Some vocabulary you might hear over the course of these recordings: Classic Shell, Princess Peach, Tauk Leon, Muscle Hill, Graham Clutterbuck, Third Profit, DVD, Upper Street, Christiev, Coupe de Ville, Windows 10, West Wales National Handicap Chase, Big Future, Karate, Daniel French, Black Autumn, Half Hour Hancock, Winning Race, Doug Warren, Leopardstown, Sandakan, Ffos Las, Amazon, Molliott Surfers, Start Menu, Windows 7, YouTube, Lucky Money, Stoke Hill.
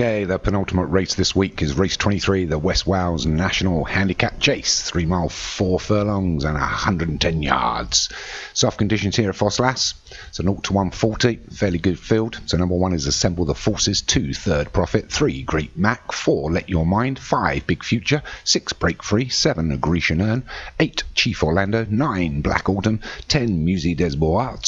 Okay, the penultimate race this week is race 23, the West Wales National Handicap Chase, 3 mile, 4 furlongs and 110 yards. Soft conditions here at Ffos Las. It's an 0-140, fairly good field. So number 1 is Assemble the Forces, 2 Third Profit, 3 Great Mac, 4 Let Your Mind, 5 Big Future, 6 Break Free, 7 Grecian Urn, 8 Chief Orlando, 9 Black Autumn, 10 Musi Des Bois,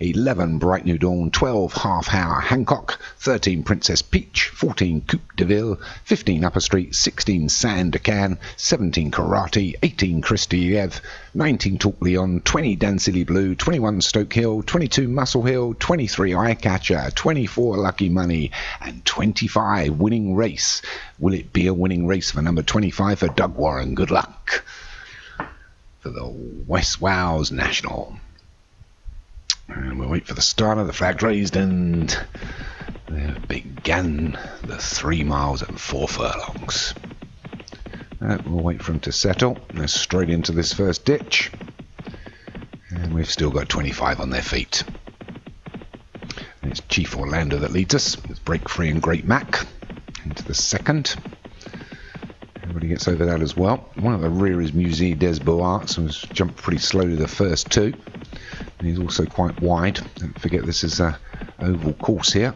11 Bright New Dawn, 12 Half Hour Hancock, 13 Princess Peach, 14 Coupe de Ville, 15 Upper Street, 16 Sandakan, 17 Karate, 18 Christiev, 19 Tauk Leon, 20 Dancilli Blue, 21 Stoke Hill, 22 Muscle Hill, 23 Eyecatcher, 24 Lucky Money, and 25 Winning Race. Will it be a winning race for number 25 for Doug Warren? Good luck for the West Wales National. And we'll wait for the start of the flag raised, and there began the 3 miles and 4 furlongs. We'll wait for him to settle. They're straight into this first ditch, and we've still got 25 on their feet. And it's Chief Orlando that leads us with Break Free and Great Mac into the second. Everybody gets over that as well. One at the rear is Musi Des Bois, who's jumped pretty slowly the first two. And he's also quite wide. Don't forget this is a oval course here.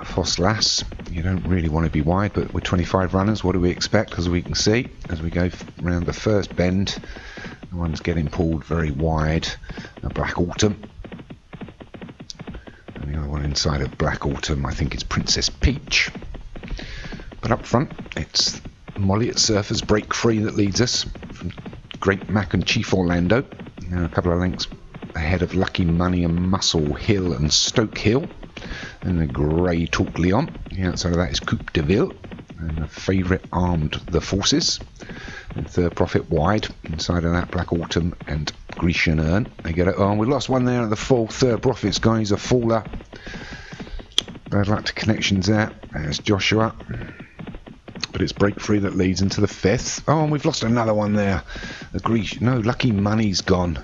Ffos Las, you don't really want to be wide, but with 25 runners, what do we expect? As we can see, as we go around the first bend, the one's getting pulled very wide, a Black Autumn. And the other one inside of Black Autumn, I think it's Princess Peach. But up front, it's Molliott Surfers Break Free that leads us from Great Mac and Chief Orlando. Now a couple of lengths ahead of Lucky Money and Muscle Hill and Stoke Hill, and the grey Tauk Leon. The outside of that is Coupe de Ville, and the favourite Armed the Forces, and Third Profit wide. Inside of that, Black Autumn and Grecian Urn. They get it. Oh, we lost one there at the fall. Third Profit's guy's a faller. Bad luck to connections there. There's Joshua. But it's Break Free that leads into the fifth. Oh, and we've lost another one there. No, Lucky Money's gone.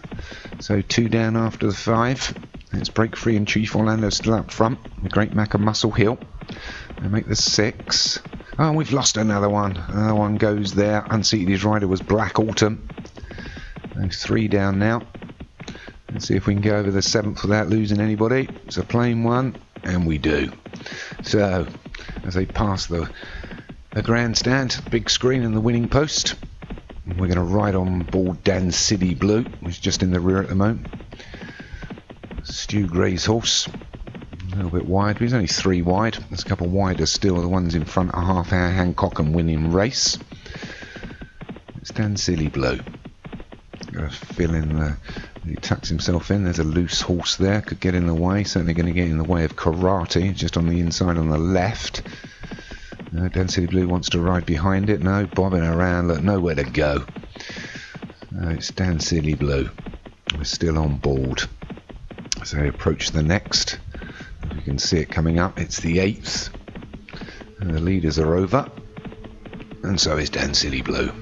So 2 down after the 5. It's Break Free and Chief Orlando still up front. The Great Mac and Muscle Hill. They make the 6. Oh, and we've lost another one. Another one goes there. Unseated his rider was Black Autumn. Those 3 down now. Let's see if we can go over the 7th without losing anybody. It's a plain one. And we do. So, as they pass the grandstand, big screen and the winning post, we're going to ride on board Dancilli Blue, which is just in the rear at the moment. Stu Gray's horse, a little bit wide, but he's only 3 wide. There's a couple wider still, the ones in front are Half Hour Hancock and Winning Race. It's Dancilli Blue. Got to fill in the... He tucks himself in. There's a loose horse there, could get in the way. Certainly going to get in the way of Karate, just on the inside on the left. Dancilli Blue wants to ride behind it. No, bobbing around. Look, nowhere to go. It's Dancilli Blue. We're still on board. So we approach the next. You can see it coming up. It's the 8th. And the leaders are over. And so is Dancilli Blue.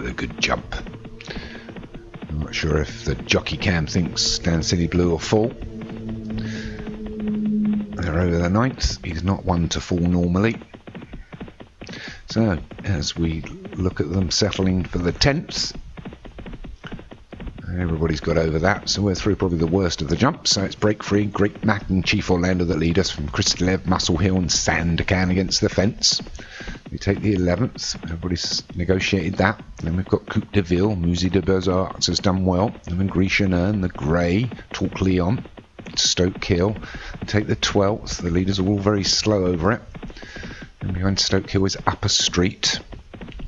With a good jump. I'm not sure if the jockey cam thinks Dancilli Blue will fall. They're over the 9th. He's not one to fall normally. So, as we look at them settling for the 10th, everybody's got over that, so we're through probably the worst of the jump. So it's Break Free, Great Mac and Chief Orlando that lead us from Christiev, Muscle Hill and Sandakan against the fence. We take the 11th, everybody's negotiated that. Then we've got Coupe de Ville, Musi Des Bois has done well. And then Grecian Urn, the grey, Tauk Leon, Stoke Hill. We take the 12th, the leaders are all very slow over it. And behind Stoke Hill is Upper Street.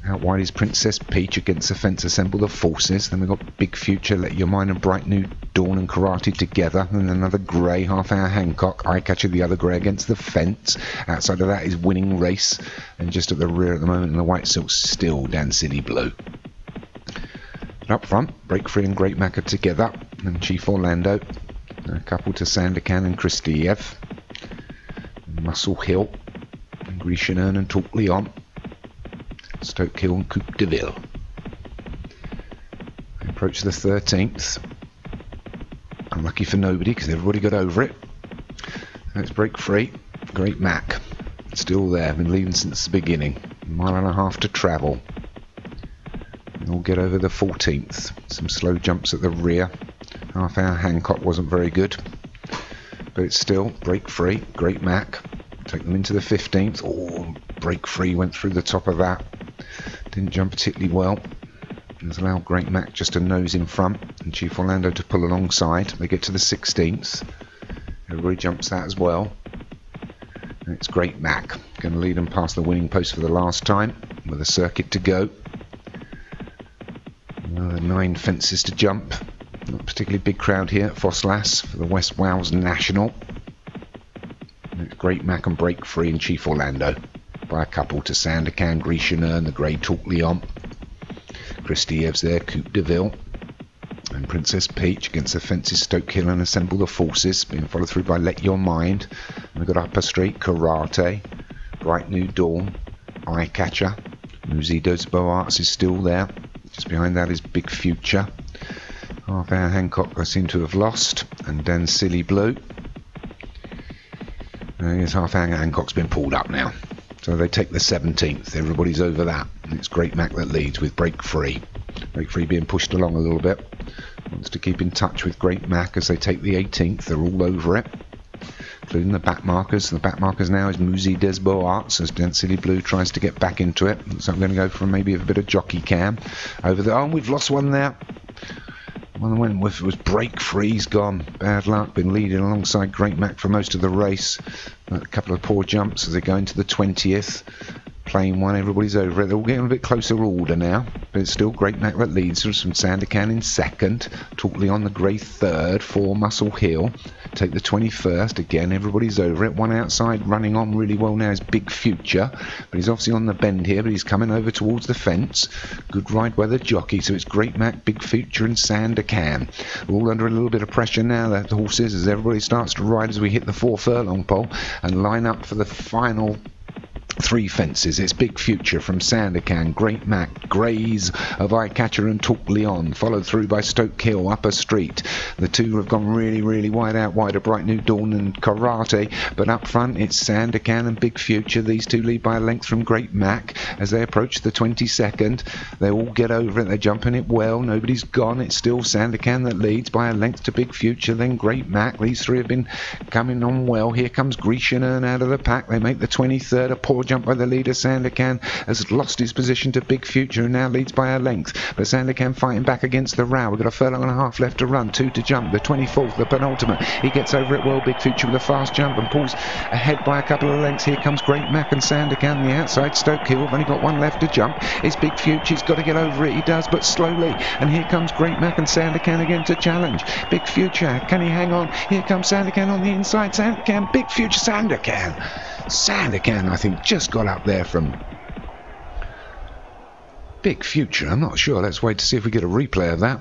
Out wide is Princess Peach against the fence, Assemble the Forces. Then we've got Big Future, Let Your Mind and Bright New Dawn and Karate together. And another grey, Half Hour Hancock. Eyecatcher, the other grey, against the fence. Outside of that is Winning Race. And just at the rear at the moment in the white silk, still Dancilli Blue. And up front, Break Free and Great Mac are together. And Chief Orlando. And a couple to Sandakan and Christiev. And Muscle Hill. And Grecian Urn and Tauk Leon. Stoke Hill and Coupe de Ville. We approach the 13th. Unlucky for nobody because everybody got over it. Let's Break Free. Great Mac, still there, been leading since the beginning. Mile and a half to travel. We'll get over the 14th. Some slow jumps at the rear. Half Hour Hancock wasn't very good, but it's still Break Free, Great Mac. Take them into the 15th. Oh, Break Free went through the top of that. Didn't jump particularly well. Has allowed Great Mac just a nose in front and Chief Orlando to pull alongside. They get to the 16th. Everybody jumps that as well. And it's Great Mac going to lead them past the winning post for the last time with a circuit to go. Another 9 fences to jump. Not a particularly big crowd here at Ffos Las for the West Wales National. And it's Great Mac and Break Free and Chief Orlando by a couple to Sandakan, Grecian Urn, the Grey Tauk Leon. Christiev's there, Coupe de Ville and Princess Peach against the fences Stoke Hill and Assemble the Forces, being followed through by Let Your Mind. And we've got Upper Street, Karate, Bright New Dawn, Eyecatcher. Musi Des Bois is still there. Just behind that is Big Future. Half Hour Hancock I seem to have lost, and Dancilli Blue. And yes, Half Hour Hancock's been pulled up now. So they take the 17th, everybody's over that, and it's Great Mac that leads with Break Free. Break Free being pushed along a little bit. Wants to keep in touch with Great Mac as they take the 18th, they're all over it. Including the back markers. The back markers now is Musi Des Bois as Dancilli Blue tries to get back into it. So I'm going to go for maybe a bit of jockey cam. Over there, oh, we've lost one there. One that went with was Break Free's gone. Bad luck, been leading alongside Great Mac for most of the race. A couple of poor jumps as they go into the 20th. Plain one, everybody's over it. They're all getting a bit closer order now. But it's still Great Mac that leads from Sandakan in second. Tauk Leon the Grey third for Muscle Hill. Take the 21st. Again, everybody's over it. One outside running on really well now is Big Future. But he's obviously on the bend here, but he's coming over towards the fence. Good ride by the jockey. So it's Great Mac, Big Future and Sandakan. We're all under a little bit of pressure now. The horses, as everybody starts to ride as we hit the 4 furlong pole and line up for the final 3 fences. It's Big Future from Sandakan, Great Mac, Greys of Eyecatcher and Tauk Leon, followed through by Stoke Hill, Upper Street. The two have gone really wide out wide of Bright New Dawn and Karate, but up front it's Sandakan and Big Future. These two lead by a length from Great Mac as they approach the 22nd. They all get over it, they're jumping it well, nobody's gone. It's still Sandakan that leads by a length to Big Future, then Great Mac. These three have been coming on well. Here comes Grecian Urn out of the pack. They make the 23rd. A poor jump by the leader. Sandakan has lost his position to Big Future, who now leads by a length, but Sandakan fighting back against the row. We've got a 1.5 furlongs left to run, 2 to jump, the 24th, the penultimate. He gets over it well, Big Future, with a fast jump and pulls ahead by a couple of lengths. Here comes Great Mac and Sandakan. The outside Stoke Hill have only got 1 left to jump. It's Big Future, he's got to get over it, he does, but slowly, and here comes Great Mac and Sandakan again to challenge. Big Future, can he hang on? Here comes Sandakan on the inside. Sandakan, Big Future, Sandakan. Sandakan, I think, just got up there from Big Future. I'm not sure. Let's wait to see if we get a replay of that.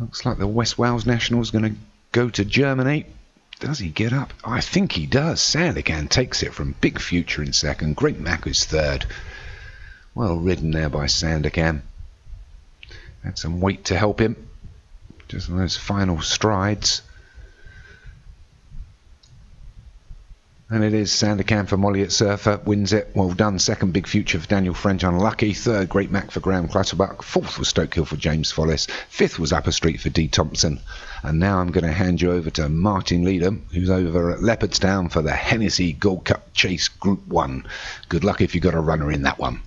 Looks like the West Wales National's going to go to Germany. Does he get up? I think he does. Sandakan takes it from Big Future in second. Great Mac is third. Well ridden there by Sandakan. Had some weight to help him. Just on those final strides. And it is Sandakan for Molliott Surfers, wins it. Well done. Second, Big Future for Daniel French, unlucky. Third, Great Mac for Graham Clutterbuck. Fourth was Stoke Hill for James Follis. Fifth was Upper Street for D. Thompson. And now I'm going to hand you over to Martin Leadham, who's over at Leopardstown for the Hennessy Gold Cup Chase Group 1. Good luck if you've got a runner in that one.